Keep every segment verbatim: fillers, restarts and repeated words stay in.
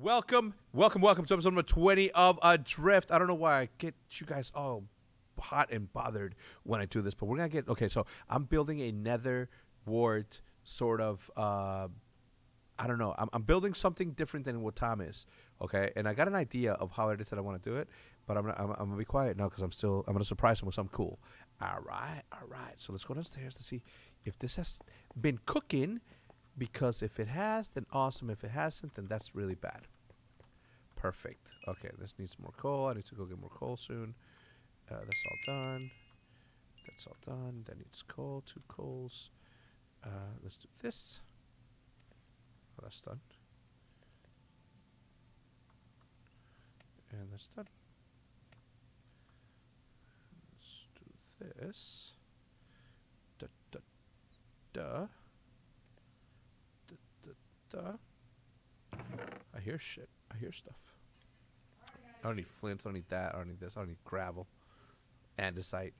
Welcome, welcome, welcome to episode number twenty of Adrift. I don't know why I get you guys all hot and bothered when I do this, but we're gonna get okay. So I'm building a nether wart, sort of. Uh, I don't know. I'm, I'm building something different than what Tom is. Okay, and I got an idea of how it is that I want to do it, but I'm I'm, I'm gonna be quiet now because I'm still I'm gonna surprise him with something cool. All right, all right. So let's go downstairs to see if this has been cooking. Because if it has, then awesome. If it hasn't, then that's really bad. Perfect. Okay, this needs more coal. I need to go get more coal soon. Uh, that's all done. That's all done. That needs coal, two coals. Uh, let's do this. Oh, that's done. And that's done. Let's do this. Duh, duh, duh. Uh, I hear shit. I hear stuff. I don't need flints. I don't need that. I don't need this. I don't need gravel. Andesite.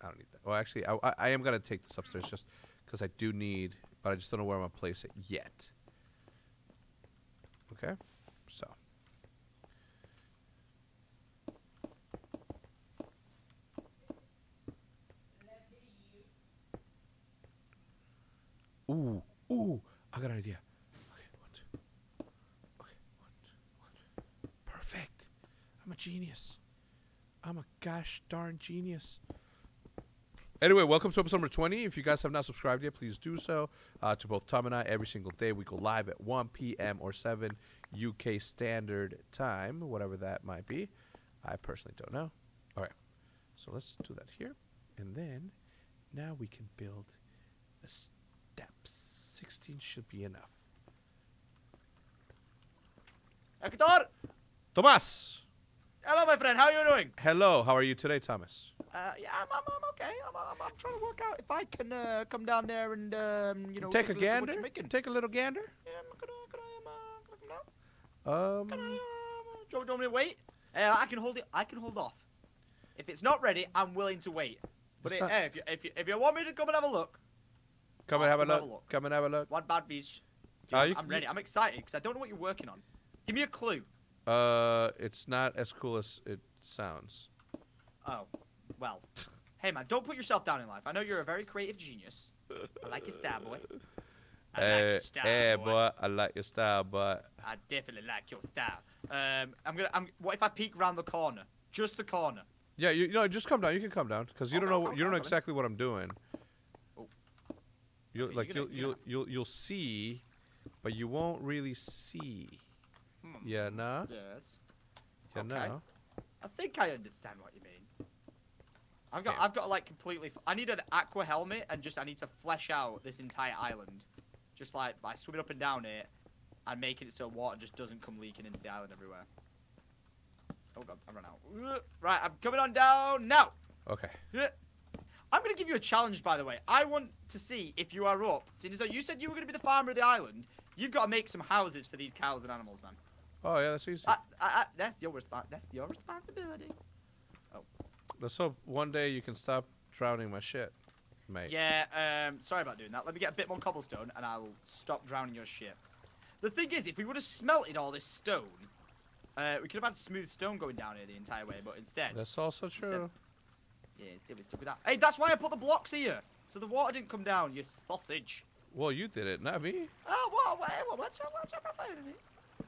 I don't need that. Well, actually, I, I, I am going to take this upstairs just because I do need, but I just don't know where I'm going to place it yet. Okay? So. Ooh. Ooh. I got an idea. I'm a genius. I'm a gosh darn genius. Anyway, welcome to episode number twenty. If you guys have not subscribed yet, please do so. Uh, to both Tom and I, every single day we go live at one P M or seven U K Standard Time, whatever that might be. I personally don't know. All right, so let's do that here, and then now we can build the steps. sixteen should be enough. Hector! Tomas! Hello, my friend. How are you doing? Hello. How are you today, Thomas? Uh, yeah, I'm, I'm, I'm okay. I'm, I'm, I'm trying to work out if I can uh, come down there and, um, you know... Take a gander? Take a little gander? Yeah, can I, can I, um, can I come down? Um... Can I, um... Do you want me to wait? Uh, I can hold it. I can hold off. If it's not ready, I'm willing to wait. But it, not... hey, if, you, if, you, if you want me to come and have a look... Come and have, have a look. look. Come and have a look. One bad bitch. Yeah, I'm can... ready. I'm excited because I don't know what you're working on. Give me a clue. Uh, it's not as cool as it sounds. Oh, well. Hey, man, don't put yourself down in life. I know you're a very creative genius. I like your style, boy. I hey, like your style, hey, boy. boy. I like your style, boy. I definitely like your style. Um, I'm gonna. I'm. What if I peek round the corner? Just the corner. Yeah, you, you know, just come down. You can come down because you oh, don't know. No, you don't know exactly what I'm doing. Oh. You'll like you'll you'll, you'll you'll you'll see, but you won't really see. Yeah, no. Yes. Yeah, okay. No. I think I understand what you mean. I've got, yeah. I've got like completely. F I need an aqua helmet and just I need to flesh out this entire island, just like by swimming up and down it, and making it so water just doesn't come leaking into the island everywhere. Oh god, I ran out. Right, I'm coming on down now. Okay. I'm gonna give you a challenge, by the way. I want to see if you are up. Seeing as though you said you were gonna be the farmer of the island, you've got to make some houses for these cows and animals, man. Oh, yeah, that's easy. I, I, I, that's, your that's your responsibility. Oh. Let's hope one day you can stop drowning my shit, mate. Yeah, um, sorry about doing that. Let me get a bit more cobblestone, and I will stop drowning your shit. The thing is, if we would have smelted all this stone, uh, we could have had smooth stone going down here the entire way, but instead... That's also true. Instead, yeah, instead we stuck with that. Hey, that's why I put the blocks here, so the water didn't come down, you sausage. Well, you did it, not me. Oh, what? What? What? What's up? What's up?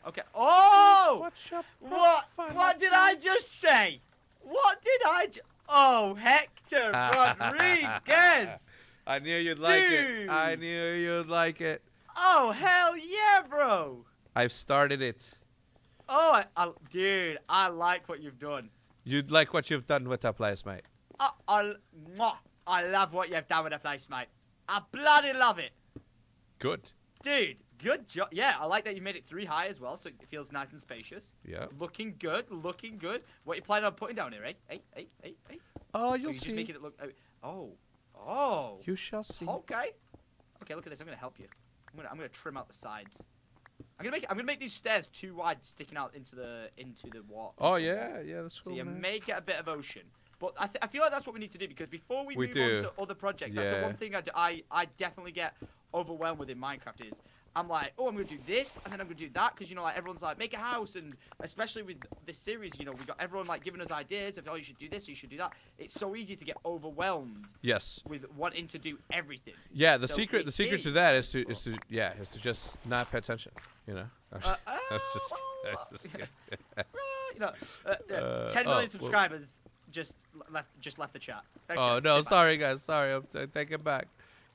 Okay. Oh! What's up? What? What did I just say? What did I just... Oh, Hector Rodriguez! I knew you'd like Dude. it. I knew you'd like it. Oh, hell yeah, bro! I've started it. Oh, I, I, dude, I like what you've done. You'd like what you've done with the place, mate. I, I, I love what you've done with the place, mate. I bloody love it. Good. Dude, good job. Yeah, I like that you made it three high as well, so it feels nice and spacious. Yeah. Looking good, looking good. What you planning on putting down here, eh? Hey, hey, hey, hey. Oh, you'll or see. Just making it look. Oh, oh. You shall see. Okay. Okay, look at this. I'm gonna help you. I'm gonna, I'm gonna trim out the sides. I'm gonna make, I'm gonna make these stairs too wide, sticking out into the, into the water. Oh yeah, yeah, that's cool. So you man. make it a bit of ocean. But I, th I feel like that's what we need to do because before we, we move do. on to other projects, yeah. that's the one thing I, do, I, I definitely get overwhelmed with in Minecraft is I'm like, oh, I'm gonna do this, and then I'm gonna do that, because you know, like everyone's like, make a house, and especially with this series, you know, we got everyone like giving us ideas of, oh, you should do this, you should do that. It's so easy to get overwhelmed. Yes. With wanting to do everything. Yeah. The so secret, the secret is. to that is to is to yeah, is to just not pay attention. You know. I'm just, uh, I'm just, I'm just you know, uh, yeah, uh, ten million oh, subscribers well. just left just left the chat. Thank oh guys. no, Stay sorry back. guys, sorry, I'm taking it back.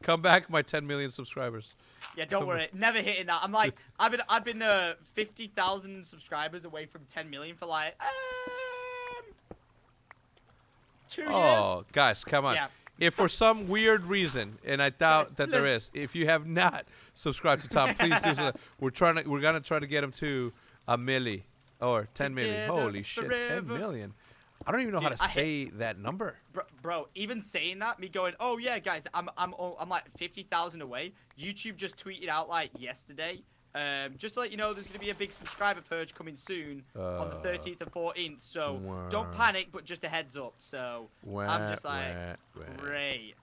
Come back, my ten million subscribers. Yeah, don't Come worry. Back. Never hitting that. I'm like, I've been, I've been uh, fifty thousand subscribers away from ten million for like um, two oh, years. Oh, guys, come on. Yeah. If for some weird reason, and I doubt let's, that there is, if you have not subscribed to Tom, please do so. We're trying to, we're gonna try to get him to a milli or ten million. Holy shit, ten million. I don't even know Dude, how to I say hate, that number. Bro, bro, even saying that, me going, oh yeah, guys, I'm I'm I'm like fifty thousand away. YouTube just tweeted out like yesterday, um, just to let you know, there's gonna be a big subscriber purge coming soon uh, on the thirteenth and fourteenth. So wah. don't panic, but just a heads up. So wah, I'm just like, wah, wah. great.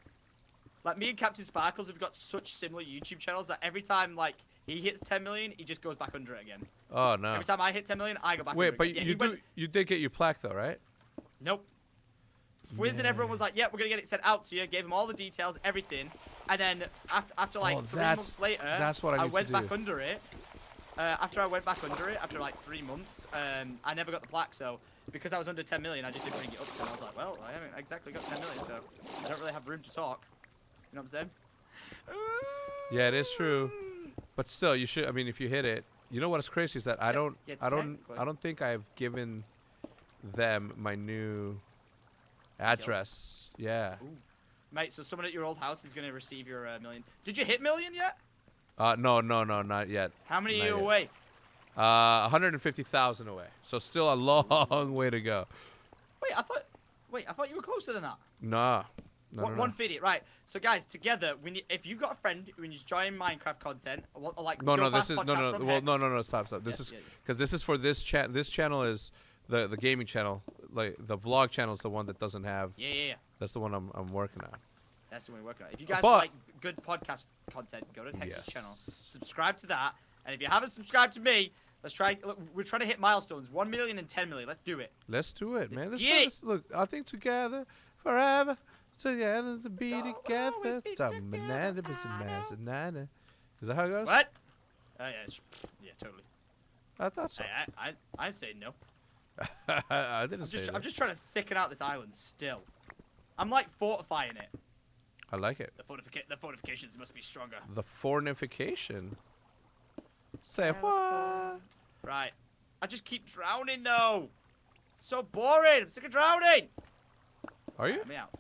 Like me and CaptainSparklez have got such similar YouTube channels that every time like he hits ten million, he just goes back under it again. Oh no! Every time I hit ten million, I go back. Wait, under but it again. you yeah, do went, you did get your plaque though, right? Nope. Fwiz and everyone was like, "Yep, yeah, we're gonna get it sent out to you." Gave him all the details, everything, and then after, after like oh, three months later, that's what I, I went back do. under it. Uh, after I went back under it, after like three months, um, I never got the plaque. So because I was under ten million, I just didn't bring it up. So I was like, "Well, I haven't exactly got ten million, so I don't really have room to talk." You know what I'm saying? Yeah, it is true, but still, you should. I mean, if you hit it, you know what's crazy is that I don't, yeah, I don't, I don't think I've given them my new address. Yeah. Ooh. Mate, so someone at your old house is going to receive your uh, million. Did you hit million yet? Uh, no, no, no, not yet. How many not are you yet. away? Uh, one hundred fifty thousand away. So still a long Ooh. way to go. Wait, I thought, wait, I thought you were closer than that. Nah. No, one, no, no. one fifty, right? So guys, together, when you, if you've got a friend who's enjoying Minecraft content, or, or like no, no, this is no, no, well, Hecz, no, no, no, stop, stop. This yeah, is because yeah, yeah. this is for this chat. This channel is. The, the gaming channel, like the vlog channel, is the one that doesn't have. Yeah, yeah, yeah. That's the one I'm, I'm working on. That's the one we're working on. If you guys but, like good podcast content, go to Hex's yes. channel, subscribe to that, and if you haven't subscribed to me, let's try. Look, we're trying to hit milestones: one million and ten million. Let's do it. Let's do it, man. Let's, let's look. I think together, forever, together to be no, together. We'll be together. Is that how it goes? What? Uh, yeah, yeah, totally. I thought so. I I I, I say no. I didn't I'm say just, I'm just trying to thicken out this island still. I'm like fortifying it. I like it. The, fortifica the fortifications must be stronger. The fortification? Say what? Right. I just keep drowning though. It's so boring. I'm sick of drowning. Are you? Let me out.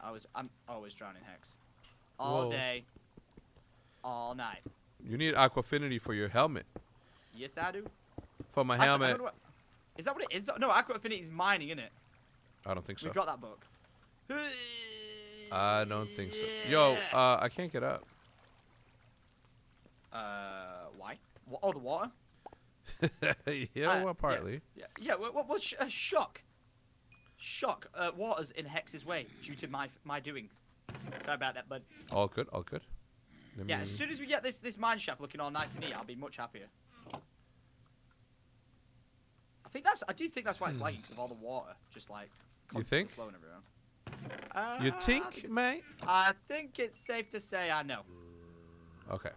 I was, I'm always drowning, Hecz. All Whoa. day. All night. You need Aquafinity for your helmet. Yes, I do. For my helmet. Actually, is that what it is? No, Aquafinity is mining, isn't it? I don't think so. We've got that book. I don't think so. Yo, uh, I can't get up. Uh, why? Oh, the water? yeah, uh, well, partly. Yeah, yeah. yeah well, well sh uh, shock. Shock. Uh, water's in Hex's way due to my my doing. Sorry about that, bud. All good, all good. Let yeah, me... as soon as we get this, this mine shaft looking all nice and neat, I'll be much happier. I think that's. I do think that's why it's lagging because of all the water, just like constantly flowing everywhere. Uh, you think, mate? I think it's safe to say I know. Okay.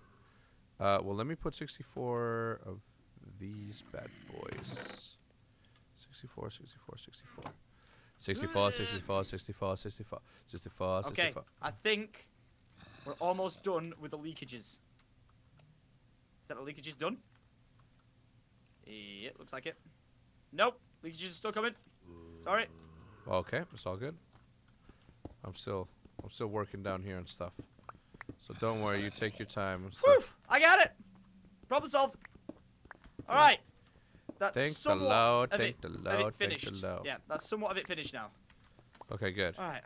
Uh, well, let me put sixty-four of these bad boys. sixty-four, sixty-four, sixty-four. sixty-four, sixty-four, sixty-four, sixty-four, sixty-four, sixty-four. Okay. I think we're almost done with the leakages. Is that the leakages done? Yeah, looks like it. Nope, leakages are still coming. Sorry. Okay, it's all good. I'm still, I'm still working down here and stuff. So don't worry, you take your time. Woof! I got it. Problem solved. All right. That's thank the Lord. Thank the Lord. Thank the Lord. Yeah, that's somewhat of it finished now. Okay, good. All right.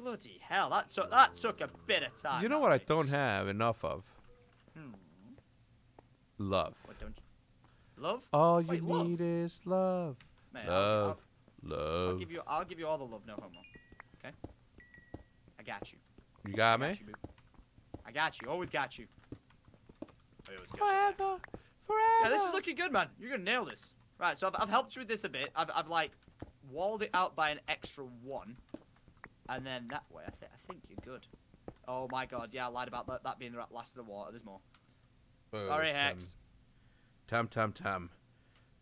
Bloody hell, that took that took a bit of time. You know what I don't have enough of? Hmm. Love. What don't you? Love? All Wait, you love? need is love. Mate, love. I'll, I'll, love. I'll give you. I'll give you all the love, no homo. Okay. I got you. You got, I got me. You, I got you. Always got you. I always get that. Forever, forever. Yeah, this is looking good, man. You're gonna nail this. Right, so I've, I've helped you with this a bit. I've, I've like walled it out by an extra one, and then that way, I, th I think you're good. Oh my God, yeah, I lied about that, that being the last of the water. There's more. Oh, sorry, Hecz. Tom, Tom, Tom,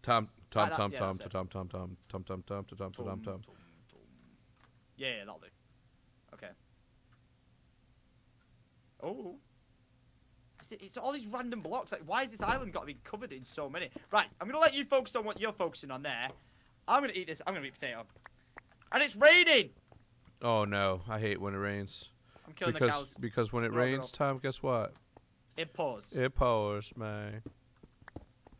Tom, Tom, Tom, Tom, Tom, Tom, Tom, Tom, Tom, Tom, Tom, Tom, Tom, Tom. Yeah, that'll do. Okay. Oh. It's all these random blocks. Like, why has this island got to be covered in so many? Right, I'm going to let you focus on what you're focusing on there. I'm going to eat this. I'm going to eat potato. And it's raining! Oh, no. I hate when it rains. I'm killing because, the cows. Because when it we're rains, Tom, guess what? It pours. It pours, man.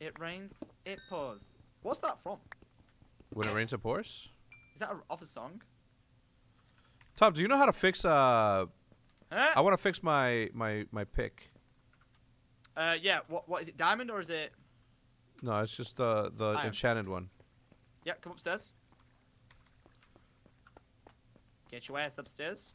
It rains, it pours. What's that from? When it rains, it pours? Is that a, off a song? Tom, do you know how to fix, uh... Huh? I want to fix my, my, my pick. Uh, yeah, what, what is it, diamond or is it? No, it's just the, the Iron. enchanted one. Yeah, come upstairs. Get your ass upstairs.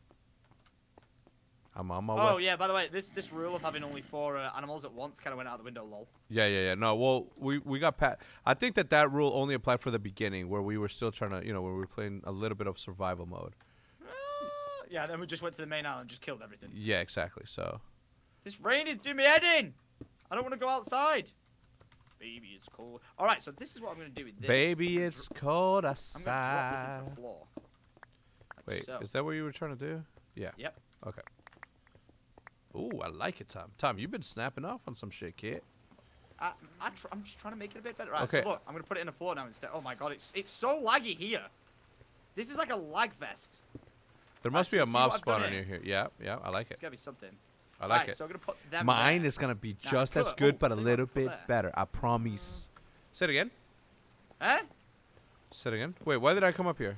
I'm on my oh, way. Oh, yeah, by the way, this, this rule of having only four uh, animals at once kind of went out the window, lol. Yeah, yeah, yeah, no, well, we, we got pat. I think that that rule only applied for the beginning where we were still trying to, you know, where we were playing a little bit of survival mode. Uh, yeah, then we just went to the main island and just killed everything. Yeah, exactly, so. This rain is doing me head in. I don't want to go outside. Baby, it's cold. All right, so this is what I'm going to do with this. Baby, it's cold outside. I'm going to drop this into the floor. Like Wait, so. Is that what you were trying to do? Yeah. Yep. Okay. Ooh, I like it, Tom. Tom, you've been snapping off on some shit, kid. I, I tr I'm just trying to make it a bit better. Right, okay. So look, I'm going to put it in the floor now instead. Oh, my God. It's, it's so laggy here. This is like a lag fest. There must Actually, be a mob spawner near here. Yeah, yeah, I like it. There's got to be something. I like right, it. So I'm gonna put them Mine there. is going to be now just as good, oh, but a little bit there. better. I promise. Uh, Say it again. Huh? Say it again. Wait, why did I come up here?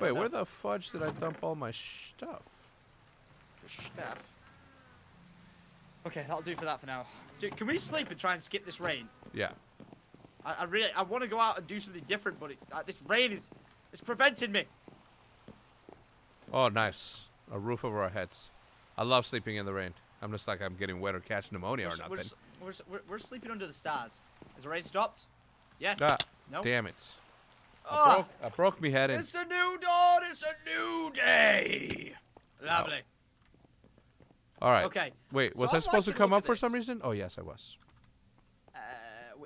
Wait, know. where the fudge did I dump all my stuff? The stuff. Okay, that'll do for that for now. Dude, can we sleep and try and skip this rain? Yeah. I, I really, I want to go out and do something different, but it, uh, this rain is, it's preventing me. Oh, nice. A roof over our heads. I love sleeping in the rain. I'm just like I'm getting wet or catch pneumonia we're, or nothing. We're, we're, we're sleeping under the stars. Has the rain stopped? Yes. Ah, no. Damn it. Oh, I, broke, I broke me head in. It's a new dawn. It's a new day. Lovely. Oh. All right. Okay. Wait, was so I supposed like to come up for some reason? Oh, yes, I was. Uh,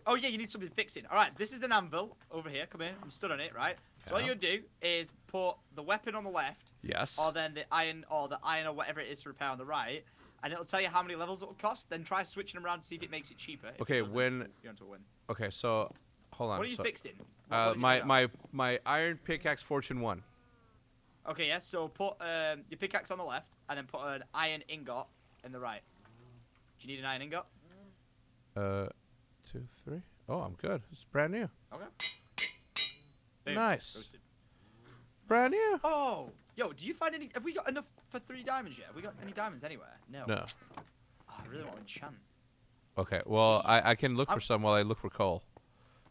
oh, yeah, you need something fixing. All right, this is an anvil over here. Come in. I'm stood on it, right? So all you do is put the weapon on the left, yes, or then the iron or the iron or whatever it is to repair on the right, and it'll tell you how many levels it'll cost. Then try switching them around to see if it makes it cheaper. If okay, when you're onto a win. Okay, so hold on. What are you so, fixing? What, uh, what my my my iron pickaxe fortune one. Okay, yes. Yeah, so put um, your pickaxe on the left, and then put an iron ingot in the right. Do you need an iron ingot? Uh, two, three. Oh, I'm good. It's brand new. Okay. Nice. Roasted. Brand new. Oh, yo, do you find any? Have we got enough for three diamonds yet? Have we got any diamonds anywhere? No. No. Oh, I really want to enchant. Okay, well, I, I can look I'm, for some while I look for coal.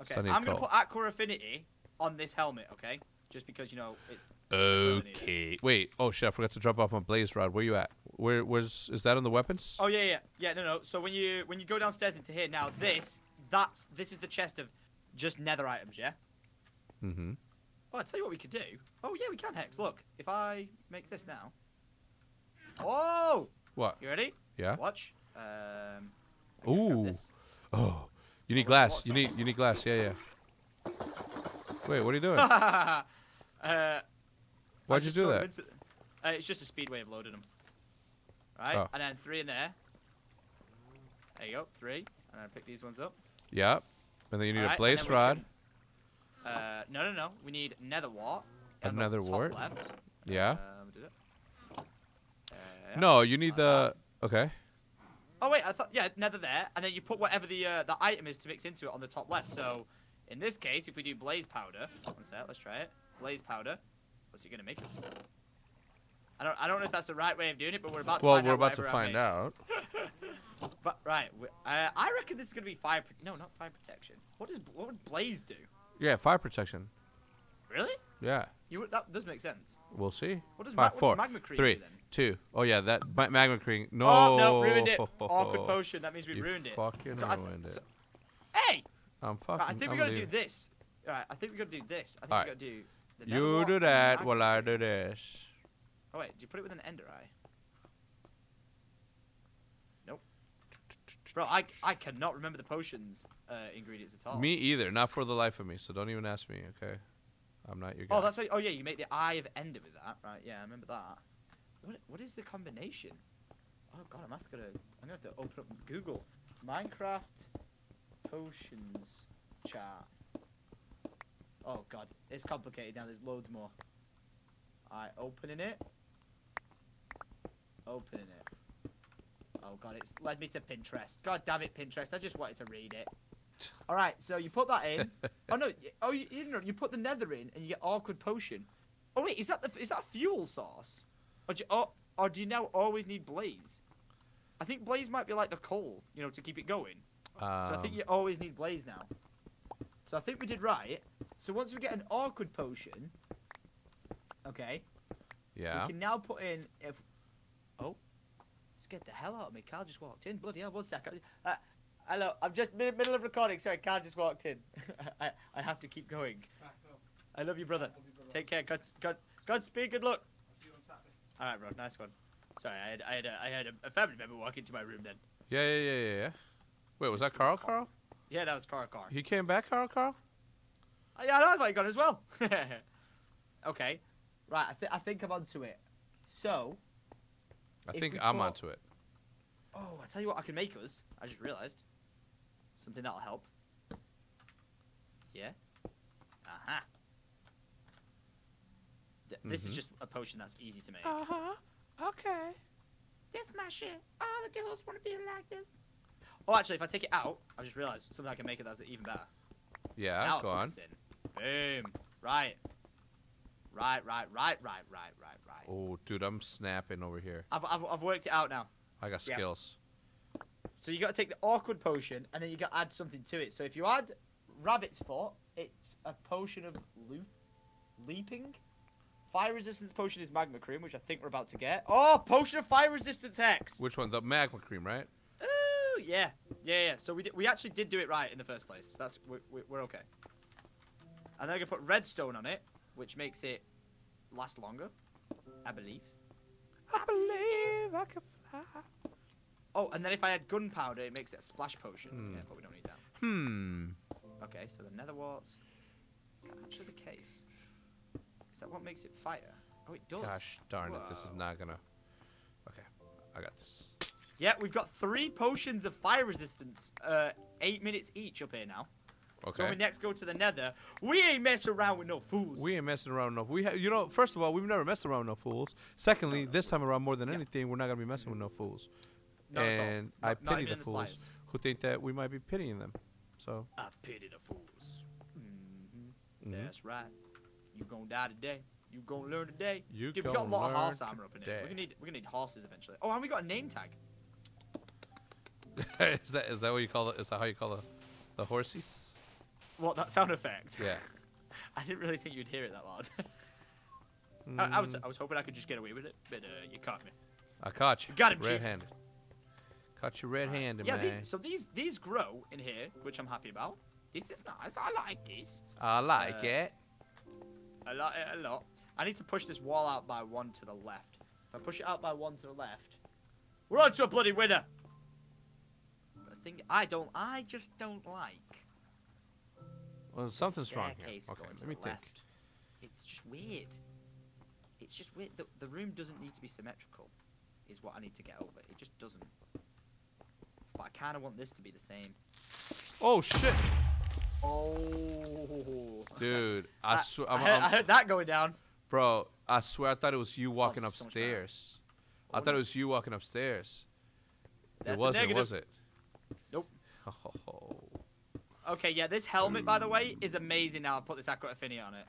Okay, so I'm going to put Aqua Affinity on this helmet, okay? Just because, you know, it's... Okay. Wait, oh, shit, I forgot to drop off my blaze rod. Where you at? Where was? Is that on the weapons? Oh, yeah, yeah. Yeah, no, no. So when you when you go downstairs into here, now this, that's, this is the chest of just nether items, yeah? Mm-hmm. Oh, I'll tell you what we could do. Oh, yeah, we can, Hecz. Look, if I make this now. Oh! What? You ready? Yeah. Watch. Um, Ooh. Oh. You need oh, glass. You need, you need glass. Yeah, yeah. Wait, what are you doing? uh, Why'd you do that? Uh, it's just a speed way of loading them. Right? Oh. And then three in there. There you go. Three. And then pick these ones up. Yep. And then you need All a right, blaze rod. Uh, no, no, no. We need nether wart. Another wart? Yeah. Um, did it. Uh, yeah. No, you need uh, the... Okay. Oh, wait. I thought... Yeah, nether there. And then you put whatever the uh, the item is to mix into it on the top left. So, in this case, if we do blaze powder... One sec. Let's try it. Blaze powder. What's it going to make us? I don't, I don't know if that's the right way of doing it, but we're about to well, find out. Well, we're about to find out. But, right. We, uh, I reckon this is going to be fire... No, not fire protection. What does... What would blaze do? Yeah, fire protection. Really? Yeah. You, that does make sense. We'll see. What does, Five, ma four, what does magma cream three, do then? Two. Oh yeah, that ma magma cream. No. Oh no, ruined it. Awkward potion. That means we you ruined it. Fucking so ruined it. So hey. I'm fucking. Right, I think we gotta do this. All right. I think we gotta do this. I think All right. we gotta do. The you do that while I do this. Oh wait, do you put it with an ender eye? Nope. Bro, I I cannot remember the potions uh, ingredients at all. Me either. Not for the life of me. So don't even ask me. Okay. I'm not your guy. Oh, that's like, oh yeah, you make the eye of ender with that, right? Yeah, I remember that. What what is the combination? Oh god, I'm gonna I'm gonna have to open up Google Minecraft potions chart. Oh god, it's complicated now. There's loads more. Alright, opening it. Opening it. Oh god, it's led me to Pinterest. God damn it, Pinterest! I just wanted to read it. All right, so you put that in. Oh no! Oh, you ignorant! You put the nether in, and you get awkward potion. Oh wait, is that the is that fuel sauce? Or do you, or, or do you now always need blaze? I think blaze might be like the coal, you know, to keep it going. Um, so I think you always need blaze now. So I think we did right. So once we get an awkward potion, okay. Yeah. We can now put in if. Oh, scared the hell out of me. Carl just walked in. Bloody hell! One second. Uh, Hello, I'm just in the middle of recording, sorry, Carl just walked in. I, I have to keep going. I love you, brother. Love you, brother. Take care, God, God, Godspeed, good luck. I'll see you on Saturday. All right, bro, nice one. Sorry, I had, I had, a, I had a family member walk into my room then. Yeah, yeah, yeah, yeah, yeah. Wait, was that Carl, Carl? Yeah, that was Carl, Carl. He came back, Carl, Carl? Oh, yeah, I know, I thought he got as well. Okay, right, I, th I think I'm onto it. So. I think I'm onto it. Oh, I tell you what, I can make us. I just realized. Something that'll help. Yeah. Aha. Th this mm-hmm. is just a potion that's easy to make. Uh huh. Okay. This is my shit. All the girls want to be like this. Oh, actually, if I take it out, I just realized something I can make it that's even better. Yeah. Now go on. In. Boom. Right. Right. Right. Right. Right. Right. Right. Right. Oh, dude, I'm snapping over here. I've I've, I've worked it out now. I got skills. Yeah. So you got to take the awkward potion, and then you got to add something to it. So if you add rabbit's foot, it's a potion of loop, leaping. Fire resistance potion is magma cream, which I think we're about to get. Oh, potion of fire resistance Hecz. Which one? The magma cream, right? Ooh, yeah, yeah, yeah. So we did, we actually did do it right in the first place. That's we're, we're okay. And then I'm gonna put redstone on it, which makes it last longer, I believe. I believe I can. Oh, and then if I had gunpowder, it makes it a splash potion. Hmm. Yeah, but we don't need that. Hmm. Okay, so the nether warts. Is that actually the case? Is that what makes it fire? Oh, it does. Gosh darn Whoa. it, this is not gonna... Okay, I got this. Yeah, we've got three potions of fire resistance. Uh, eight minutes each up here now. Okay. So when we next go to the nether, we ain't messing around with no fools. We ain't messing around with no we ha You know, first of all, we've never messed around with no fools. Secondly, no, no, this no. time around, more than yeah. anything, we're not going to be messing with no fools. Not and I not, pity not the fools the who think that we might be pitying them. So I pity the fools. Mm-hmm. Mm-hmm. That's right. You going to die today. You going to learn today. You Dude, we got a lot of horse armor up in here. We're going to need horses eventually. Oh, and we got a name tag. is, that, is that what you call it? Is that how you call it? The horsies? What, that sound effect? Yeah. I didn't really think you'd hear it that loud. mm. I, I was I was hoping I could just get away with it, but uh, you caught me. I caught you. Got him, red-handed. Caught you red-handed, right. yeah, man. Yeah, so these these grow in here, which I'm happy about. This is nice. I like these. I like uh, it. I like it a lot. I need to push this wall out by one to the left. If I push it out by one to the left, we're on to a bloody winner. But I think I don't. I just don't like. Well, something's wrong here. Okay, let me think. Left. It's just weird. It's just weird. The, the room doesn't need to be symmetrical, is what I need to get over. It just doesn't. But I kind of want this to be the same. Oh, shit. Oh. Dude, I, I swear. I, I heard that going down. Bro, I swear I thought it was you walking oh, upstairs. So oh, I thought no. it was you walking upstairs. That's it wasn't, was it? Nope. Oh. Okay, yeah, this helmet, by the way, is amazing now. I put this Aqua Affinity on it.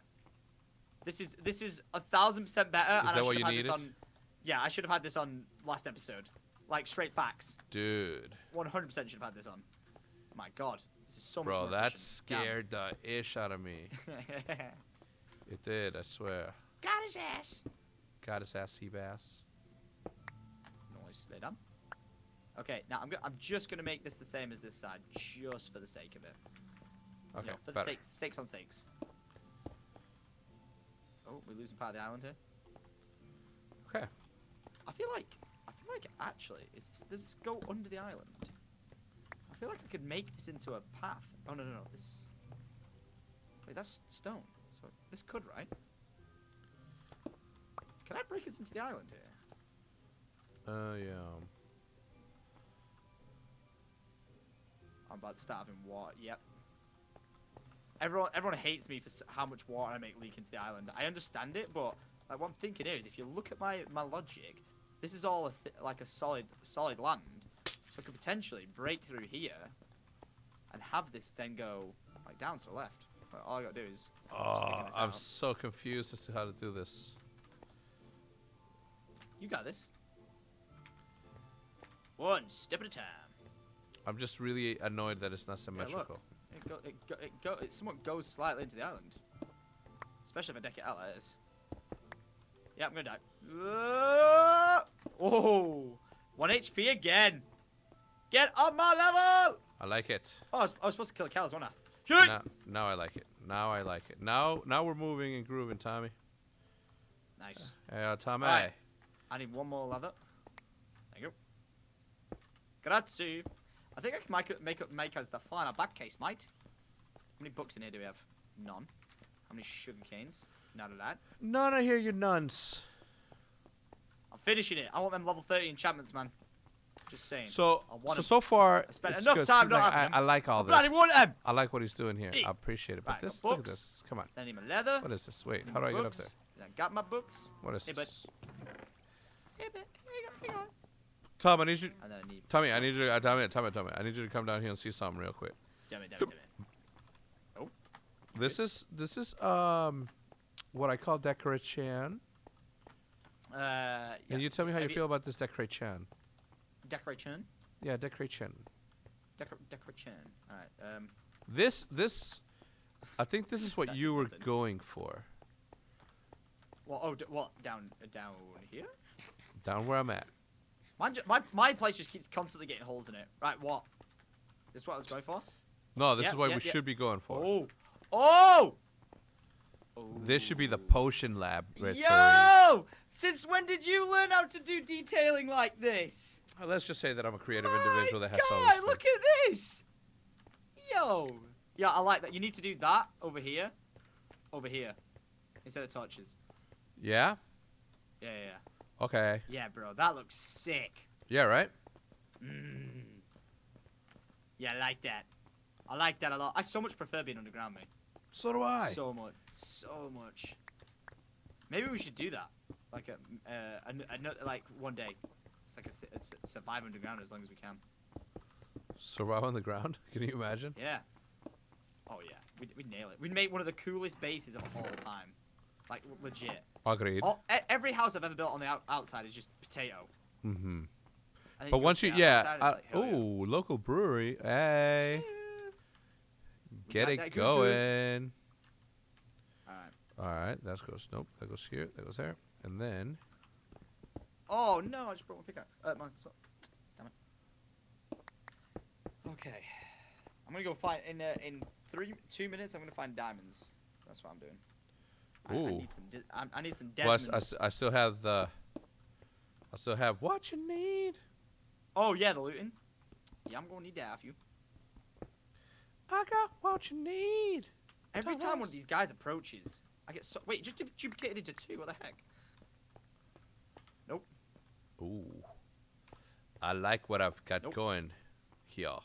This is this is a thousand percent better. Is and that I what you needed? On, yeah, I should have had this on last episode. Like, straight facts. Dude. one hundred percent should have had this on. My God. This is so Bro, much Bro, that scared Damn. the ish out of me. It did, I swear. Got his ass. Got his ass, sea bass. Nice slid on. Okay, now I'm, go I'm just going to make this the same as this side, just for the sake of it. Okay, no, for better. the sake, six on six. Oh, we're losing part of the island here. Okay. I feel like, I feel like actually, is this, does this go under the island? I feel like I could make this into a path. Oh, no, no, no, this... Wait, that's stone. So this could, right? Can I break us into the island here? Uh, yeah. I'm about to starve in water. Yep. Everyone, everyone hates me for how much water I make leak into the island. I understand it, but like what I'm thinking is, if you look at my my logic, this is all a th like a solid solid land, so I could potentially break through here, and have this then go like down to the left. But all I gotta do is. Oh, this I'm out. so confused as to how to do this. You got this. One step at a time. I'm just really annoyed that it's not symmetrical. Yeah, it, go, it, go, it, go, it somewhat goes slightly into the island. Especially if I deck it out like this. Yeah, I'm gonna die. Oh! one H P again! Get on my level! I like it. Oh, I was, I was supposed to kill the cows, wasn't I? Shoot! Now, now I like it. Now I like it. Now now we're moving and grooving, Tommy. Nice. Uh, Tommy. Right. I need one more leather. There you go. Grazie. I think I can make, make, make us the final back case, mate. How many books in here do we have? None. How many sugar canes? None of that. None, I hear you nuns. I'm finishing it. I want them level thirty enchantments, man. Just saying. So, I want so, so far, I spent enough good. time not like having I, I like all this. I, want them. I like what he's doing here. Eat. I appreciate it. But right, this, look at this. Come on. I need my leather. What is this? Wait, how do I get up there? I got my books. What is hey, this? Hey, bud. Hang on, hang on. Tom, I need you. I need Tommy, I need you. Uh, Tommy, Tommy, Tommy, I need you to come down here and see something real quick. Damn it, damn it, damn it. Oh. This is this is um, what I call decoration. Uh. Yeah. Can you tell me how you, you feel about this decoration? Decoration. Yeah, decoration. Decor decoration. All right. Um. This this, I think this is what you were nothing. going for. Well, oh, d what down uh, down here? Down where I'm at. Mine just, my my place just keeps constantly getting holes in it. Right, what? This is what I was going for? No, this yep, is what yep, we yep. should be going for. Oh. oh! Oh! This should be the potion lab. Retary. Yo! Since when did you learn how to do detailing like this? Well, let's just say that I'm a creative my individual that has so much. Look at this! Yo! Yeah, I like that. You need to do that over here. Over here. Instead of torches. Yeah? Yeah, yeah, yeah. Okay. Yeah, bro, that looks sick. Yeah, right? Mm. Yeah, I like that. I like that a lot. I so much prefer being underground, mate. So do I. So much. So much. Maybe we should do that. Like, a, uh, a, a, like one day. It's like a, a, survive underground as long as we can. Survive on the ground? Can you imagine? Yeah. Oh, yeah. We'd, we'd nail it. We'd make one of the coolest bases of all time. Like, legit. Agreed. All, every house I've ever built on the out outside is just potato. Mm-hmm. But once you, yeah. Uh, like, oh, ooh, yeah. Local brewery. Hey. Yeah. Get that, it that going. All right. All right. That goes, nope. That goes here. That goes there. And then. Oh, no. I just brought my pickaxe. Uh, my sword. Damn it. Okay. I'm going to go find, in uh, in three, two minutes, I'm going to find diamonds. That's what I'm doing. I, I need some. I, I need some. Well, I, I, I still have the. I still have what you need. Oh yeah, the looting. Yeah, I'm gonna need that off you. I got what you need. Every time was. one of these guys approaches, I get so. Wait, just duplicated into two. What the heck? Nope. Ooh. I like what I've got nope. going here.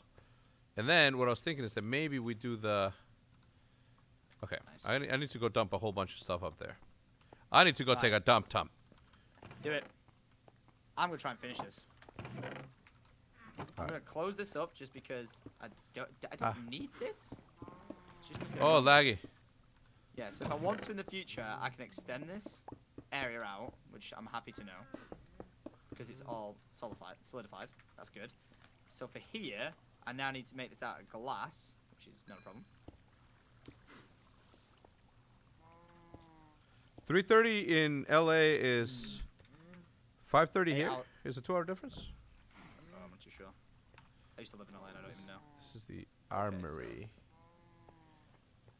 And then what I was thinking is that maybe we do the. Okay, nice. I, I need to go dump a whole bunch of stuff up there. I need to go All take right. a dump, Tom. Do it. I'm going to try and finish this. All I'm right. going to close this up just because I don't, I don't ah. need this. Just oh, laggy. Yeah, so if I want to in the future, I can extend this area out, which I'm happy to know. Because it's all solidified. solidified. That's good. So for here, I now need to make this out of glass, which is not a problem. three thirty in L A is five thirty hey, here. I'll is a two-hour difference? Oh, I'm not too sure. I used to live in Atlanta. I don't this, even know. This is the Armory. Okay,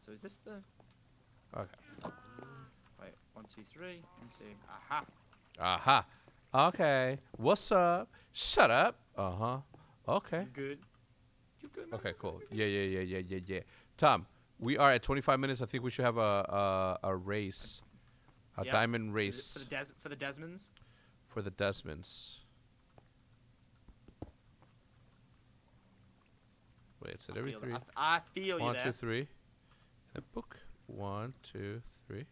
so. so is this the? Okay. Wait, one, two, three, one, two. Aha. Aha. Okay. What's up? Shut up. Uh huh. Okay. You good. You good? Okay. Cool. Yeah. Yeah. Yeah. Yeah. Yeah. Yeah. Tom, we are at twenty-five minutes. I think we should have a a, a race, a yeah. diamond race for the Des for the Desmonds. For the Desmonds. Wait, it's at every three. I feel you there. One, two, three. The book. One, two, three.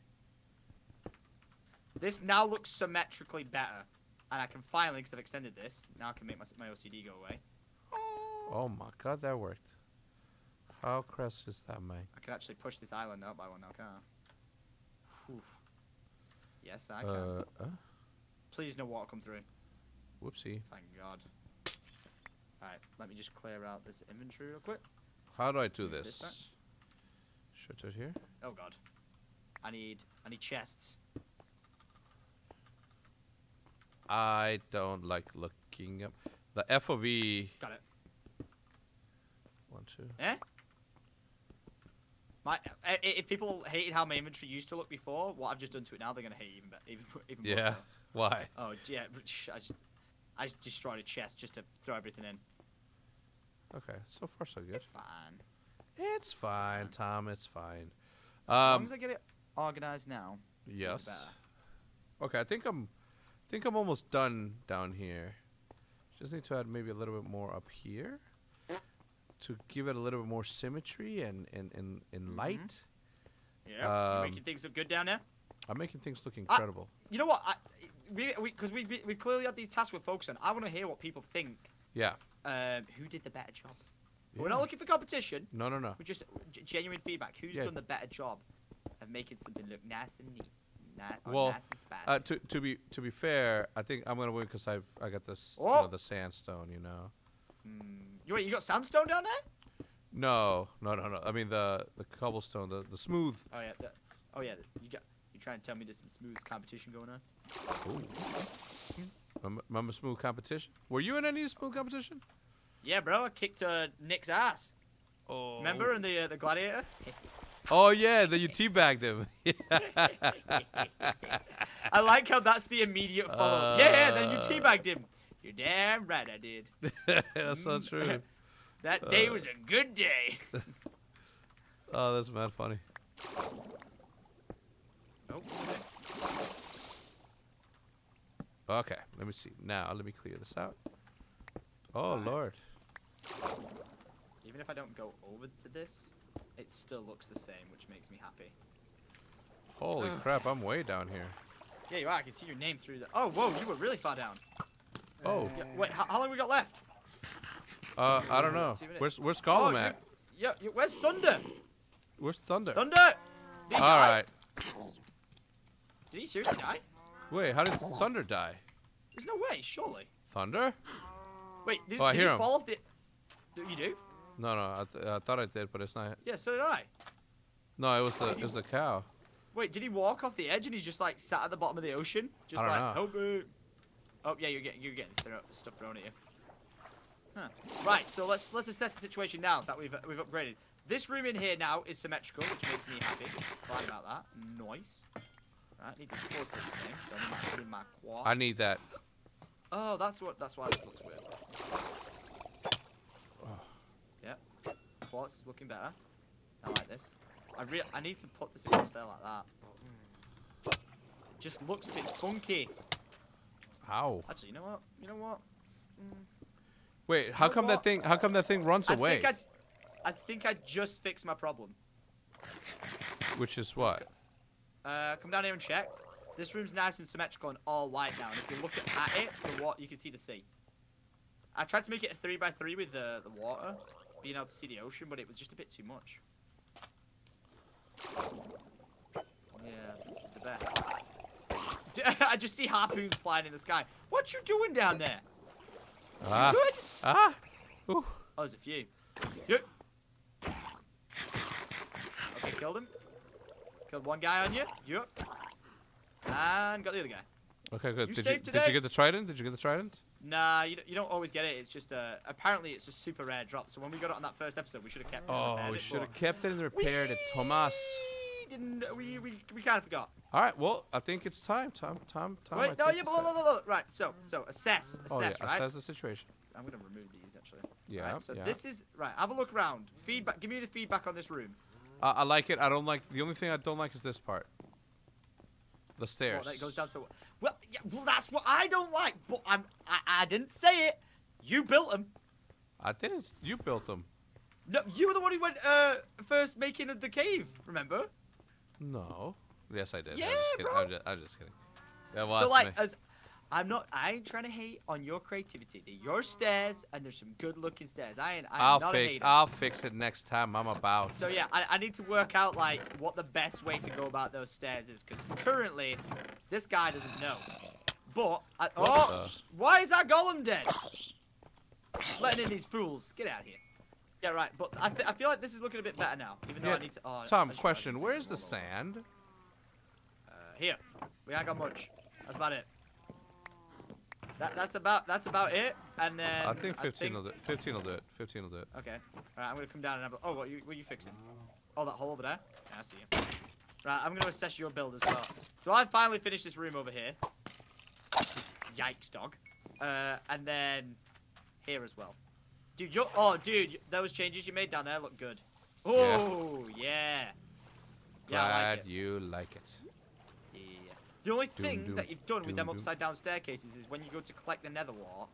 This now looks symmetrically better, and I can finally, because I've extended this, now I can make my my O C D go away. Oh my God, that worked. How crass is that, mate? I can actually push this island up by one now, can't I? Oof. Yes, I can. Uh, uh? Please, no water come through. Whoopsie. Thank God. Alright, let me just clear out this inventory real quick. How do I do this? this Shut it here. Oh God. I need, I need chests. I don't like looking up. The F O V. Got it. One, two. Eh? My, if people hated how my inventory used to look before, what I've just done to it now, they're gonna hate even better, even, even yeah. more. Yeah. So. Why? Oh yeah, I just, I just destroyed a chest just to throw everything in. Okay, so far so good. It's fine. It's fine, it's fine. Tom. It's fine. Um, as long as I get it organized now. Yes. Okay, I think I'm, I think I'm almost done down here. Just need to add maybe a little bit more up here, to give it a little bit more symmetry and and and, and mm-hmm. light. Yeah. Um, making things look good down there. I'm making things look incredible. I, you know what? I, We, because we, we, we, we clearly had these tasks we're focused on. I want to hear what people think. Yeah. Um, who did the better job? Yeah. We're not looking for competition. No, no, no. We're just genuine feedback. Who's yeah. done the better job of making something look nice and neat? Nice, well, nice and spicy. Uh, to to be to be fair, I think I'm gonna win because I've I got this oh. you know, the sandstone. You know. Mm. You wait, you got sandstone down there? No, no, no, no. I mean the the cobblestone, the the smooth. Oh yeah. The, oh yeah. You got. Trying to tell me there's some smooth competition going on? Ooh. Remember smooth competition? Were you in any smooth competition? Yeah, bro. I kicked uh, Nick's ass. Oh. Remember in the uh, the gladiator? Oh yeah, the you teabagged him. I like how that's the immediate follow-up. Uh, yeah, yeah, then you teabagged him. You're damn right, I did. That's not true. That day uh. was a good day. Oh, that's mad funny. Okay, let me see. Now, let me clear this out. Oh, right. Lord. Even if I don't go over to this, it still looks the same, which makes me happy. Holy uh. crap, I'm way down here. Yeah, you are. I can see your name through the... Oh, whoa, you were really far down. Oh. Yeah, wait, how, how long we got left? Uh, I don't know. Where's, where's Gollum oh, at? Yeah, where's Thunder? Where's Thunder? Thunder! All right. Did he seriously die? Wait, how did Thunder die? There's no way, surely. Thunder? Wait, this oh, did I hear he him. fall off the... Do you do? No, no, I, th I thought I did, but it's not... Yeah, so did I. No, it was the it was the cow. Wait, did he walk off the edge and he's just like sat at the bottom of the ocean? Just I don't like, know. Oh, oh, yeah, you're getting you're getting throw stuff thrown at you. Huh. Right, so let's let's assess the situation now that we've we've upgraded. This room in here now is symmetrical, which makes me happy. Glad about that. Nice. I need the floors to be the same, so I'm gonna put in my quad. I need that. Oh, that's what that's why this looks weird. Oh. Yep. Quartz is looking better. I like this. I re I need to put this across there like that. It just looks a bit funky. How? Actually, you know what? You know what? Mm. Wait, how you know come what? that thing how come that thing runs I away? Think I, I think I just fixed my problem. Which is what? Uh, come down here and check. This room's nice and symmetrical and all white now. And if you look at it, the water, you can see the sea. I tried to make it a three by three with the the water, being able to see the ocean, but it was just a bit too much. Yeah, this is the best. I just see harpoons flying in the sky. What you doing down there? Ah. You good? Ah. Ooh. Oh, there's a few. Yep. Okay, killed him. Killed one guy on you. Yep. And got the other guy. Okay, good. You did, you, did you get the trident? Did you get the trident? Nah, you, you don't always get it. It's just uh, apparently it's a super rare drop. So when we got it on that first episode, we should have kept it. Oh, we should have kept it and repaired it, Thomas. Didn't we? We we kind of forgot. All right. Well, I think it's time. Time. Time. Time. Wait. No. Yeah. Look, look, look, look. Right. So. So. Assess. Assess. Oh, yeah, right. Assess the situation. I'm gonna remove these actually. Yeah. Right, so yeah. This is right. Have a look around. Feedback. Give me the feedback on this room. Uh, I like it. I don't like. The only thing I don't like is this part. The stairs. Oh, that goes down to. Well, yeah, well, that's what I don't like. But I'm. I, I didn't say it. You built them. I didn't. You built them. No, you were the one who went uh, first making the cave. Remember? No. Yes, I did. Yeah, I'm just kidding. Bro. I'm, just, I'm just kidding. Yeah, well, so like, me. as I'm not, I ain't trying to hate on your creativity. They're your stairs, and there's some good-looking stairs. I ain't. I'm I'll not fix. A hater. I'll fix it next time. I'm about. So yeah, I, I need to work out like what the best way to go about those stairs is, because currently, this guy doesn't know. But I, oh, the... why is our golem dead? Letting in these fools. Get out of here. Yeah, right. But I, th I feel like this is looking a bit better now, even though yeah. I need to. Oh, Tom, question: where's the sand? Here, we ain't got much. That's about it. That that's about that's about it. And then I think fifteen will do it. Fifteen will do it. Fifteen will do it. Okay. All right, I'm gonna come down and have a. Oh, what are you, what are you fixing? Oh, that hole over there. Yeah, I see you. Right, I'm gonna assess your build as well. So I finally finished this room over here. Yikes, dog. Uh, and then here as well. Dude, you. Oh, dude, those changes you made down there look good. Oh yeah. yeah. Glad yeah, I like it. You like it. The only thing doom, doom, that you've done doom, with them upside-down staircases is when you go to collect the nether wart,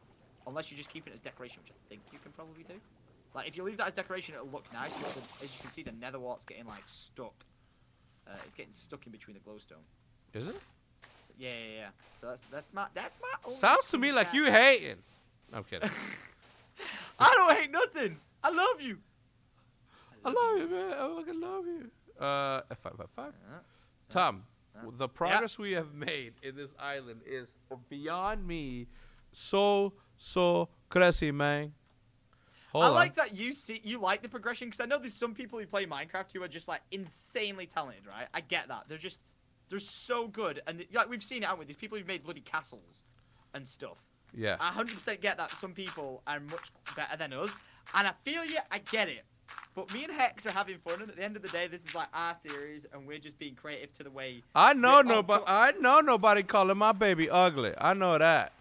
unless you just keep it as decoration, which I think you can probably do. Like, if you leave that as decoration, it'll look nice, but the, as you can see, the nether wart's getting, like, stuck. Uh, it's getting stuck in between the glowstone. Is it? So, yeah, yeah, yeah. So that's, that's my... That's my Sounds to me like you hating. I'm kidding. I don't hate nothing. I love you. I love, I love you, man. I fucking love you. Uh, F five F five. Uh, Tom. The progress yep. we have made in this island is beyond me. So, so crazy, man. Hold I on. like that you see, you like the progression, because I know there's some people who play Minecraft who are just like insanely talented, right? I get that. They're just, they're so good. And like we've seen it out with these people who've made bloody castles and stuff. Yeah. I one hundred percent get that some people are much better than us. And I feel you, I get it. But me and Hecz are having fun, and at the end of the day, this is like our series, and we're just being creative to the way. I know nobody. I know nobody calling my baby ugly. I know that.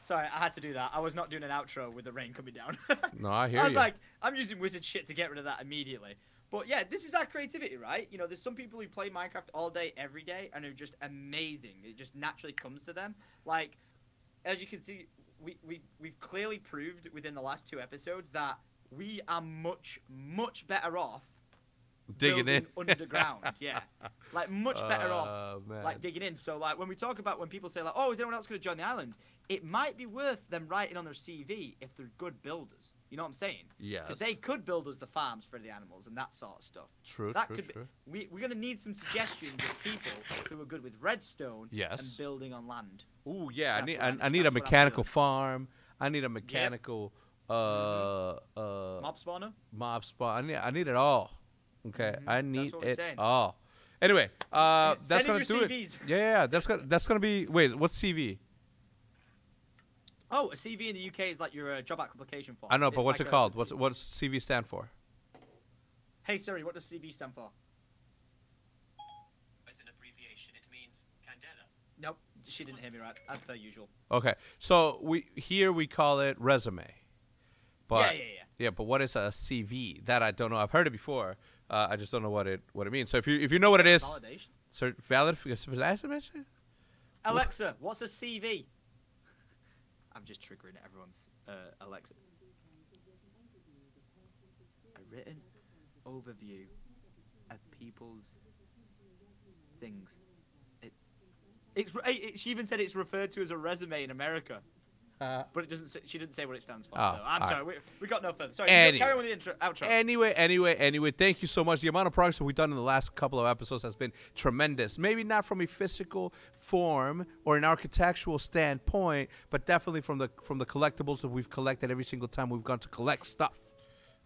Sorry, I had to do that. I was not doing an outro with the rain coming down. No, I hear you. I was you. like, I'm using wizard shit to get rid of that immediately. But yeah, this is our creativity, right? You know, there's some people who play Minecraft all day, every day, and are just amazing. It just naturally comes to them. Like, as you can see, we we we've clearly proved within the last two episodes that. We are much, much better off digging in underground. Yeah, like much better uh, off man. like digging in. So like when we talk about when people say like, oh, is anyone else going to join the island? It might be worth them writing on their C V if they're good builders. You know what I'm saying? Yeah. Because they could build us the farms for the animals and that sort of stuff. True. That true, could be. True. We we're gonna need some suggestions of people who are good with redstone. Yes. And building on land. Ooh, yeah. I need, I, I need I need a mechanical farm. I need a mechanical. Yep. Uh, uh, mob spawner. Mob spawner. I need, I need it all. Okay, mm-hmm. I need it saying. all. Anyway, uh, Send that's gonna do C Vs. it. Yeah, yeah, that's gonna that's gonna be. Wait, what's C V? Oh, a C V in the U K is like your uh, job application form. I know, but it's what's like it called? What's what's C V stand for? Hey Siri, what does C V stand for? As an abbreviation, it means Candela. Nope, she didn't hear me right, as per usual. Okay, so we here we call it resume. But, yeah, yeah, yeah. Yeah, but what is a C V? That I don't know. I've heard it before. Uh, I just don't know what it what it means. So if you if you know what it is, validation. So valid. Alexa, what's a C V? I'm just triggering everyone's uh, Alexa. A written overview of people's things. It, it's it, she even said it's referred to as a resume in America. Uh, but it doesn't. Say, she didn't say what it stands for. Oh, so I'm sorry. Right. We, we got no further. Sorry. Anyway, carry on with the intro, outro. Anyway, anyway, anyway. Thank you so much. The amount of progress we've done in the last couple of episodes has been tremendous. Maybe not from a physical form or an architectural standpoint, but definitely from the from the collectibles that we've collected every single time we've gone to collect stuff.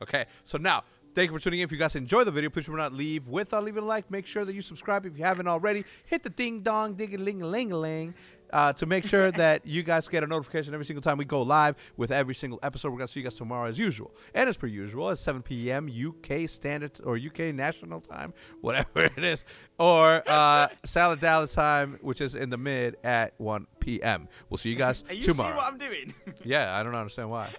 Okay. So now. Thank you for tuning in. If you guys enjoyed the video, please remember not leave without leaving a like. Make sure that you subscribe if you haven't already. Hit the ding dong, ding a ling a ling a ling. Uh, to make sure that you guys get a notification every single time we go live with every single episode. We're going to see you guys tomorrow as usual. And as per usual, at seven P M U K Standard or U K National Time, whatever it is, or uh, Salad Dallas Time, which is in the mid at one P M We'll see you guys tomorrow. Are you tomorrow. See what I'm doing? Yeah, I don't understand why.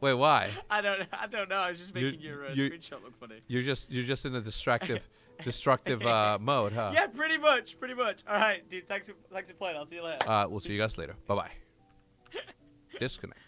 Wait, why? I don't I don't know. I was just making you're, your uh, you're, screenshot look funny. You're just you're just in a destructive destructive uh, mode, huh? Yeah, pretty much, pretty much. All right, dude. Thanks for thanks for playing. I'll see you later. Uh, we'll see you guys later. Bye bye. Disconnect.